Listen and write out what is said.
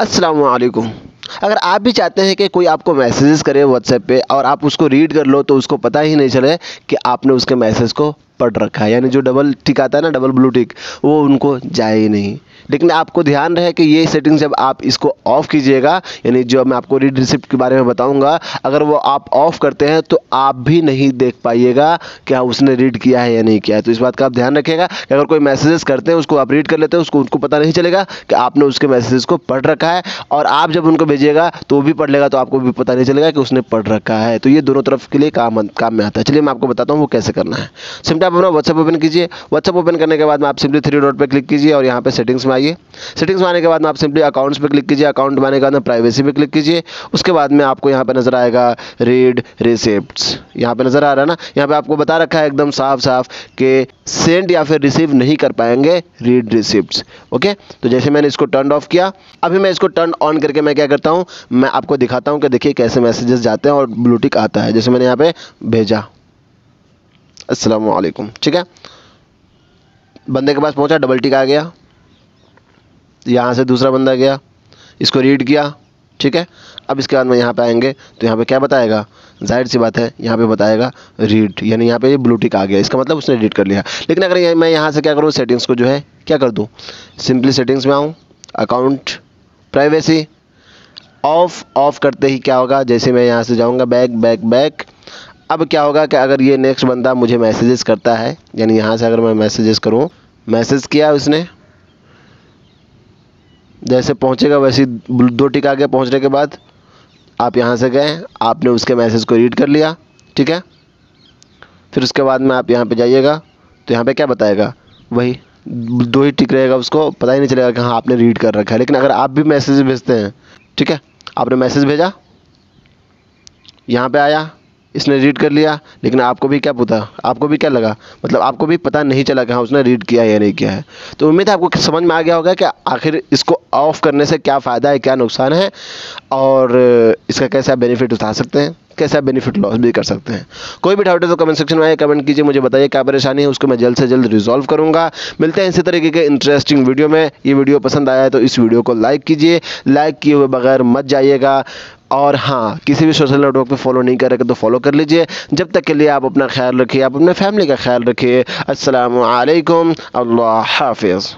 अस्सलामुअलैकुम। अगर आप भी चाहते हैं कि कोई आपको मैसेजेस करे व्हाट्सएप पे और आप उसको रीड कर लो तो उसको पता ही नहीं चले कि आपने उसके मैसेज को पढ़ रखा है, यानी जो डबल टिक आता है ना, डबल ब्लू टिक, वो उनको जाए ही नहीं। लेकिन आपको ध्यान रहे कि ये सेटिंग जब आप इसको ऑफ़ कीजिएगा, यानी जो मैं आपको रीड रिसिप्ट के बारे में बताऊंगा, अगर वो आप ऑफ़ करते हैं तो आप भी नहीं देख पाइएगा क्या उसने रीड किया है या नहीं किया है। तो इस बात का आप ध्यान रखिएगा कि अगर कोई मैसेजेस करते हैं उसको आप रीड कर लेते हैं, उसको उनको पता नहीं चलेगा कि आपने उसके मैसेजेस को पढ़ रखा है, और आप जब उनको भेजिएगा तो वो भी पढ़ लेगा, तो आपको भी पता नहीं चलेगा कि उसने पढ़ रखा है। तो ये दोनों तरफ के लिए काम में आता है। चलिए मैं आपको बताता हूँ वो कैसे करना है। सिंपली आप अपना व्हाट्सएप ओपन कीजिए। व्हाट्सएप ओपन करने के बाद में आप सिंपली थ्री डॉट पर क्लिक कीजिए और यहाँ पे सेटिंग्स में आइए। सेटिंग्स में आने के बाद में आप सिंपली अकाउंट्स पे क्लिक कीजिए। अकाउंट में आने के बाद में प्राइवेसी पे क्लिक कीजिए। उसके बाद में आपको यहाँ पे नजर आएगा रीड रिसिप्ट्स, यहाँ पे नजर आ रहा है ना। यहाँ पे आपको बता रखा है एकदम साफ साफ कि सेंड या फिर रिसीव नहीं कर पाएंगे रीड रिसिप्ट्स। ओके, तो जैसे मैंने इसको टर्न ऑफ किया, अभी मैं इसको टर्न ऑन करके मैं क्या करता हूँ, मैं आपको दिखाता हूँ कि देखिए कैसे मैसेजेस जाते हैं और ब्लू टिक आता है। जैसे मैंने यहाँ पे भेजा अस्सलामुअलैकुम, ठीक है, बंदे के पास पहुँचा, डबल टिक आ गया, यहाँ से दूसरा बंदा गया, इसको रीड किया, ठीक है। अब इसके बाद में यहाँ पे आएंगे तो यहाँ पे क्या बताएगा, जाहिर सी बात है यहाँ पे बताएगा रीड, यानी यहाँ पे ये ब्लू टिक आ गया, इसका मतलब उसने रीड कर लिया। लेकिन अगर मैं यहाँ से क्या करूँ, सेटिंग्स को जो है क्या कर दूँ, सिंपली सेटिंग्स में आऊँ, अकाउंट प्राइवेसी ऑफ, ऑफ करते ही क्या होगा, जैसे मैं यहाँ से जाऊँगा बैक बैक बैक, अब क्या होगा कि अगर ये नेक्स्ट बंदा मुझे मैसेजेस करता है, यानी यहाँ से अगर मैं मैसेजेस करूँ, मैसेज किया उसने, जैसे पहुँचेगा वैसे दो टिक आगे पहुँचने के बाद आप यहाँ से गए, आपने उसके मैसेज को रीड कर लिया, ठीक है। फिर उसके बाद में आप यहाँ पे जाइएगा तो यहाँ पे क्या बताएगा, वही दो ही टिक रहेगा, उसको पता ही नहीं चलेगा कि हाँ आपने रीड कर रखा है। लेकिन अगर आप भी मैसेज भेजते हैं, ठीक है, आपने मैसेज भेजा, यहाँ पर आया, इसने रीड कर लिया, लेकिन आपको भी क्या पता, आपको भी क्या लगा, मतलब आपको भी पता नहीं चला कि हाँ उसने रीड किया या नहीं किया है। तो उम्मीद है आपको समझ में आ गया होगा कि आखिर इसको ऑफ़ करने से क्या फ़ायदा है, क्या नुकसान है, और इसका कैसे आप बेनिफिट उठा सकते हैं, कैसे आप बेनिफिट लॉस भी कर सकते हैं। कोई भी डाउट है तो कमेंट सेक्शन में आइए, कमेंट कीजिए, मुझे बताइए क्या परेशानी है, उसको मैं जल्द से जल्द रिजॉल्व करूंगा। मिलते हैं इसी तरीके के इंटरेस्टिंग वीडियो में। ये वीडियो पसंद आया है तो इस वीडियो को लाइक कीजिए, लाइक किए हुए बगैर मत जाइएगा, और हाँ किसी भी सोशल नेटवर्क पे फॉलो नहीं कर रखे तो फॉलो कर लीजिए। जब तक के लिए आप अपना ख्याल रखिए, आप अपने फैमिली का ख्याल रखिए। अस्सलामु अलैकुम, अल्लाह हाफिज़।